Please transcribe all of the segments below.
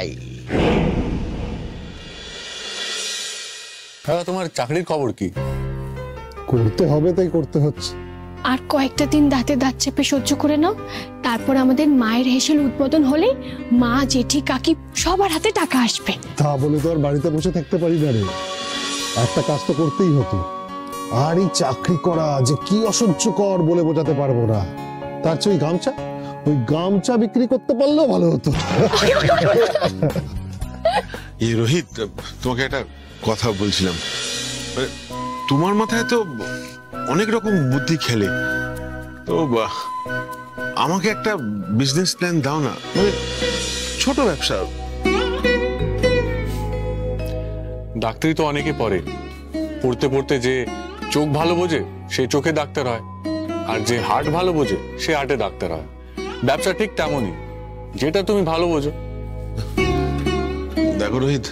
যাই। হ্যাঁ, তোমার চাকরির খবর কি? করতে হবে তাই করতে হচ্ছে। আর কয়েকটা দিন দাঁতে দাঁত চেপে সহ্য করে নাও, তারপর আমাদের মায়ের হেসেল উদ্বোধন হলে মা জেঠি কাকি সবার হাতে টাকা আসবে। তা বলে তো আর বাড়িতে বসে থাকতে পারি না রে, একটা কাজ তো করতেই হতো। আর এই চাকরি করা যে কি অসহ্যকর বলে বোঝাতে পারবো না। তার চেয়ে গামছা, ওই গামছা বিক্রি করতে পারলেও ভালো হতো। এই রোহিত, তোমাকে একটা কথা বলছিলাম, তোমার মাথায় তো অনেক রকম বুদ্ধি খেলে, তো আমাকে একটা বিজনেস প্ল্যান দাও না, মানে ছোট ব্যবসা। ডাক্তারি তো অনেকে পড়ে, পড়তে পড়তে যে চোখ ভালো বোঝে সে চোখে ডাক্তার হয়, আর যে হার্ট ভালো বোঝে সে হার্টে ডাক্তার হয়। ব্যবসা ঠিক তেমনই, যেটা তুমি ভালো বোঝো। দেখো রোহিত,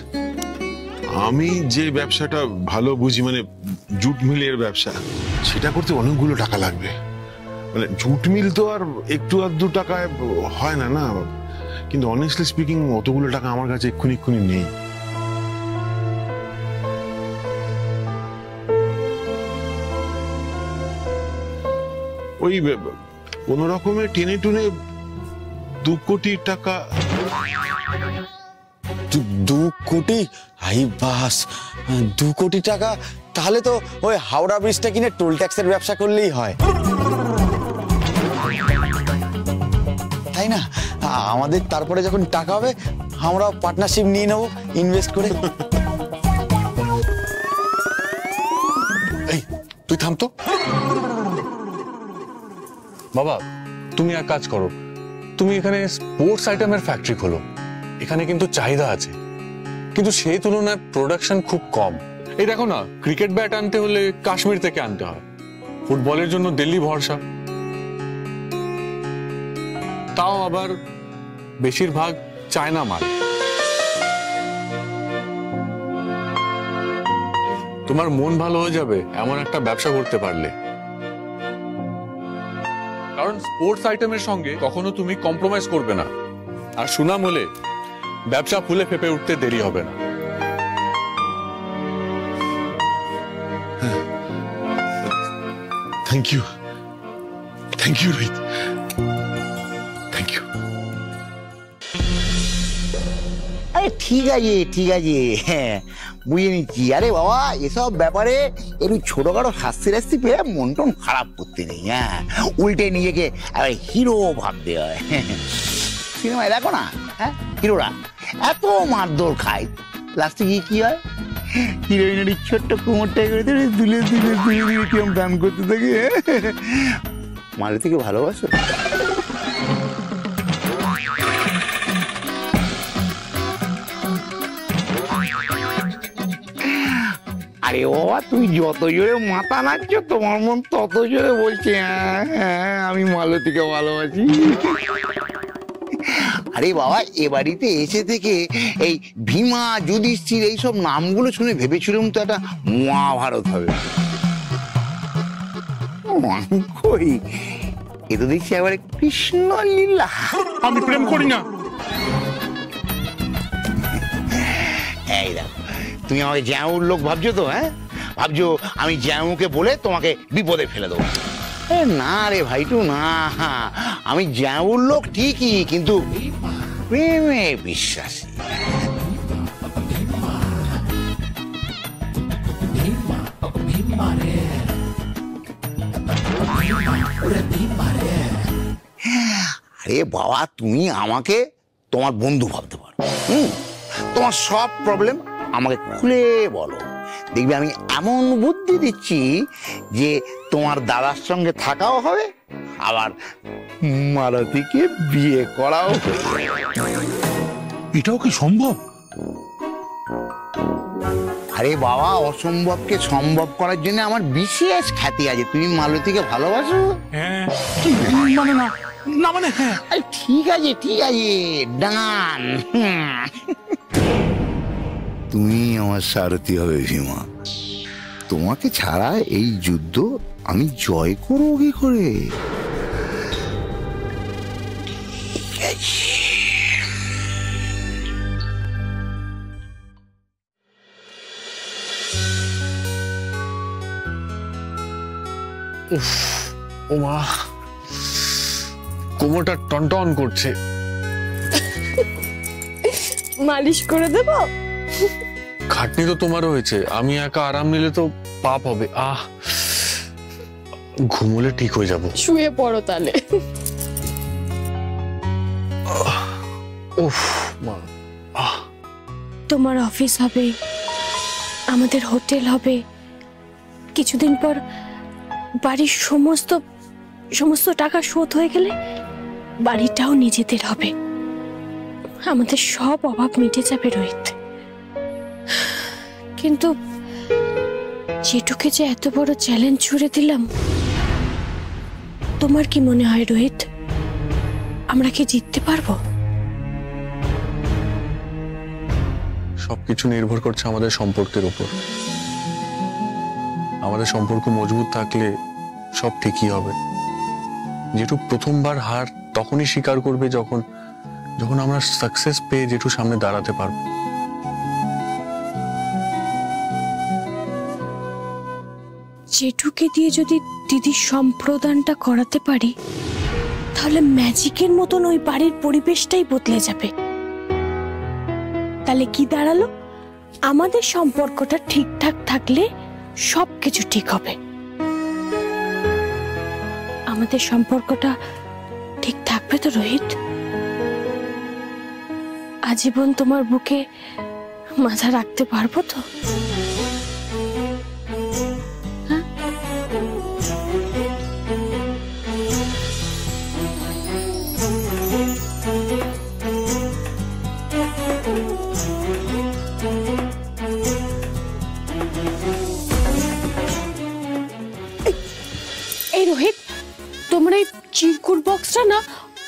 আমি যে ব্যবসাটা ভালো বুঝি, মানে জুট মিলের ব্যবসা, সেটা করতে অনেকগুলো টাকা লাগবে। মানে জুট মিল তো আর একটু আর দু টাকায় হয় না, না কিন্তু অনেস্টলি স্পিকিং অতগুলো টাকা আমার কাছে এক্ষুনি নেই। ওই কোন রকমে টেনে টুনে 2 কোটি টাকা। 2 কোটি? হাই বাস, 2 কোটি টাকা? তাহলে তো ওই হাওড়া ব্রিজটা কিনে টোল ট্যাক্সের ব্যবসা করলেই হয়, তাই না? আমাদের তারপরে যখন টাকা হবে আমরা পার্টনারশিপ নিয়ে নেবো ইনভেস্ট করে। এই তুই থাম তো বাবা, তুমি এক কাজ করো, তুমি এখানে স্পোর্টস আইটেমের ফ্যাক্টরি খোলো। এখানে কিন্তু চাহিদা আছে, কিন্তু সেই তুলনায় প্রোডাকশন খুব কম। এই দেখো না, ক্রিকেট ব্যাট আনতে হলে কাশ্মীর থেকে আনতে হয়, ফুটবলের জন্য দিল্লি ভরসা, তাও আবার বেশিরভাগ চায়না মাল। তোমার মন ভালো হয়ে যাবে এমন একটা ব্যবসা করতে পারলে, কারণ স্পোর্টস আইটেমের সঙ্গে কখনো তুমি কম্প্রোমাইজ করবে না। আর সুনাম হলে ব্যবসা ফুলে ফেপে উঠতে দেরি হবে না। Thank you, thank you Rohit, thank you. আরে ঠিক আছে ঠিক আছে, হ্যাঁ বুঝে নিচ্ছি। আরে বাবা, এসব ব্যাপারে একটু ছোটখাটো হাসি হাসি পেয়ে মন টন খারাপ করতে নেই, হ্যাঁ উল্টে নিজেকে আবার হিরো ভাবতে হয়। সিনেমায় দেখো না, হ্যাঁ হিরোরা এত মারধর খায়, লাস্টে গিয়ে কি হয়, হিরোইনের ছোট্ট কোমরটা দুলে দুলে দুলে কেমন গান করতে থাকে। মালতীকে ভালোবাসো? আরে বাবা, তুমি যত জোরে মাথা নাচছ তোমার মন তত জোরে বলছে হ্যাঁ আমি মালতীকে ভালোবাসি। আরে বাবা, এ বাড়িতে এসে থেকে এই ভীমা যুধিষ্ঠির এইসব নামগুলো শুনে ভেবেছিলাম তো একটা মহাভারত হবে, এ তো দেখছি এবারে কৃষ্ণলীলা। আমি প্রেম করি না। এই দেখো, তুমি আমাকে জ্যাঁউর লোক ভাবছো তো, হ্যাঁ ভাবছো আমি জ্যাঁউকে বলে তোমাকে বিপদে ফেলে দেবো। না রে ভাইটু না, আমি জ্যাঁউর লোক ঠিকই কিন্তু প্রেমে বিশ্বাসী। আরে বাবা, তুমি আমাকে তোমার বন্ধু ভাবতে পারো, তোমার সব প্রবলেম আমাকে খুলে বলো, দেখবি আমি এমন বুদ্ধি দিচ্ছি যে তোমার দাদার সঙ্গে থাকাও হবে আবার মালতীকে বিয়ে করাও। এটাও কি সম্ভব? আরে বাবা, অসম্ভবকে সম্ভব করার জন্য আমার বিশেষ খ্যাতি আছে। তুমি মালতীকে ভালোবাসো? হ্যাঁ। না মানে হ্যাঁ। ঠিক আছে ঠিক আছে, ডান, তুমি আমার সারথি হবে ভীমা। তোমাকে ছাড়া এই যুদ্ধ আমি জয় করব কি করে? উফ ওমা কোমরটা টনটন করছে। মালিশ করে দেব? খাটনি তো তোমার হয়েছে, আমি একা আরাম নিলে তো পাপ হবে। আহ ঘুমোলে ঠিক হয়ে যাব। শুয়ে পড়ো তাহলে। উফ মা তোমার অফিস হবে, আমাদের হোটেল হবে, কিছুদিন পর বাড়ির সমস্ত সমস্ত টাকা শোধ হয়ে গেলে বাড়িটাও নিজেদের হবে, আমাদের সব অভাব মিটে যাবে রোহিত। কিন্তু যেটুকে যে এত বড় চ্যালেঞ্জ ছুড়ে দিলাম, তোমার কি মনে হয় রোহিত, আমরা কি জিততে পারবো? সবকিছু নির্ভর করছে আমাদের সম্পর্কের উপর। আমাদের সম্পর্ক মজবুত থাকলে সব ঠিকই হবে। যেটু প্রথমবার হার তখনই স্বীকার করবে যখন যখন আমরা সাকসেস পেয়ে যেটু সামনে দাঁড়াতে পারবো। জেঠুকে দিয়ে যদি দিদির সম্প্রদানটা করাতে পারি তাহলে ম্যাজিকের মতন ওই বাড়ির পরিবেশটাই বদলে যাবে। তাহলে কি দাঁড়ালো, আমাদের সম্পর্কটা ঠিকঠাক থাকলে সবকিছু ঠিক হবে। আমাদের সম্পর্কটা ঠিক থাকবে তো রোহিত? আজীবন তোমার বুকে মাথা রাখতে পারবো তো? চিরকুট বক্সটা না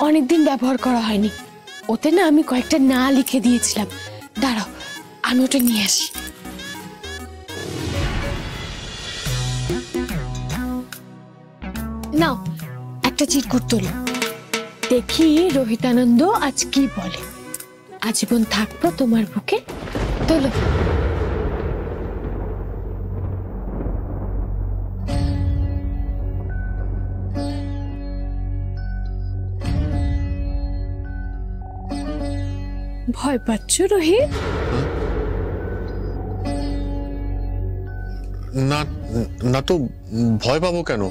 অনেকদিন ব্যবহার করা হয়নি, ওতে না আমি কয়েকটা না লিখে দিয়েছিলাম, দাঁড়াও আমি ওটা নিয়ে আসি। নাও একটা চিরকুট তোলো, দেখি রোহিতানন্দ আজ কি বলে। আজীবন থাকবো তোমার বুকে, তোলো। ভয় পাচ্ছ রোহিত? না না তো ভয় পাবো কেন,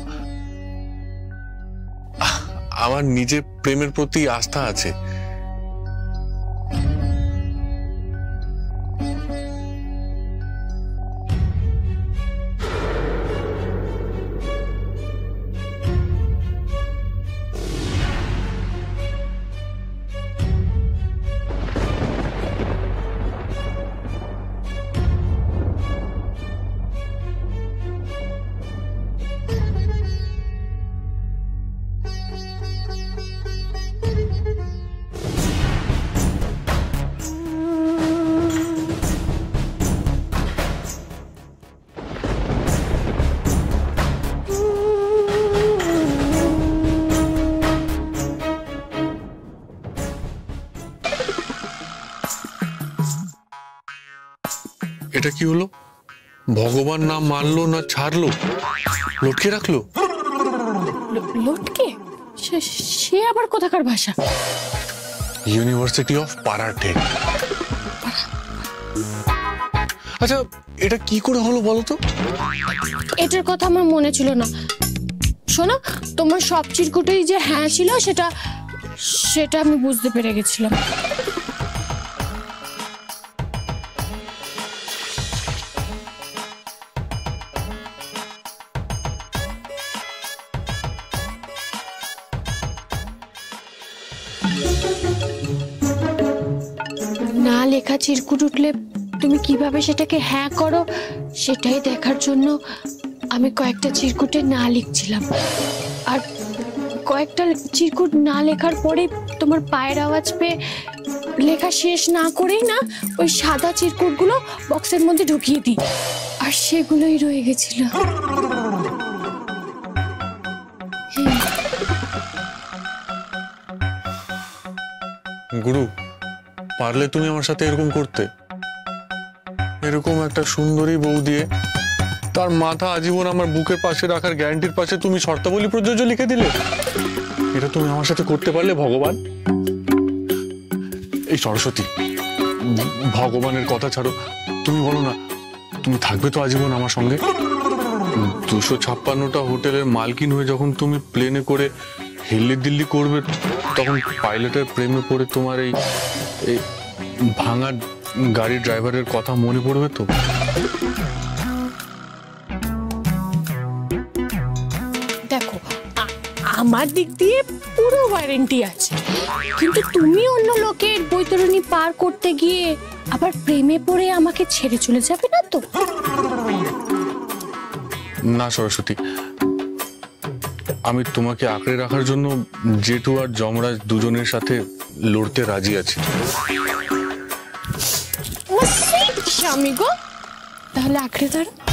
আমার নিজের প্রেমের প্রতি আস্থা আছে। এটা কি হলো, ভগবান না মানলো না ছাড়লো, লটকে রাখলো। লটকে? সে আবার কোথাকার ভাষা? ইউনিভার্সিটি অফ পারাঠে। আচ্ছা এটা কি করে হলো বলো তো? এটার কথা আমার মনে ছিল না। শোনো তোমার সব চিরকুটেই যে হ্যাঁ ছিল সেটা সেটা আমি বুঝতে পেরে গেছিলাম। লেখা চিরকুট উঠলে তুমি কিভাবে সেটাকে হ্যাঁ করো সেটাই দেখার জন্য আমি কয়েকটা চিরকুটে না লিখছিলাম, আর কয়েকটা চিরকুট না লেখার পরে তোমার পায়ের আওয়াজ পেয়ে লেখা শেষ না করেই না ওই সাদা চিরকুটগুলো বক্সের মধ্যে ঢুকিয়ে দিই, আর সেগুলোই রয়ে গেছিল। গুরু পারলে তুমি আমার সাথে এরকম করতে, এরকম একটা সুন্দরী বউ দিয়ে तार माथा आजीवन आमार बुकेर पाशे राखार ग्यारांटिर पाशे तुमी शर्तावली प्रयोज्य लिखे दिले एटा तुमी आमार साथे करते पारले भगवान। ए सरस्वती भगवानेर कथा छाड़ो तुमी बोलो ना तुमी थाकबे तो आजीवन आमार संगे। 256टा होटेलेर मालकिन हये जखन तुमी प्लेने करे हिल्ली दिल्ली करबे तखन पाइलटेर प्रेमे पड़े तोमार एई भांगा गाड़ी ड्राइवरेर कथा मने पड़बे तो। আমার দিক দিয়ে পুরো ওয়ারেন্টি আছে কিন্তু তুমি অন্য লোকের বৈতরণী পার করতে গিয়ে আবার প্রেমে পড়ে আমাকে ছেড়ে চলে যাবে না তো? না সরস্বতী, আমি তোমাকে আঁকড়ে রাখার জন্য জেঠু আর যমরাজ দুজনের সাথে লড়তে রাজি আছি। ও সেই স্বামী গো, তাহলে আঁকড়ে ধরো।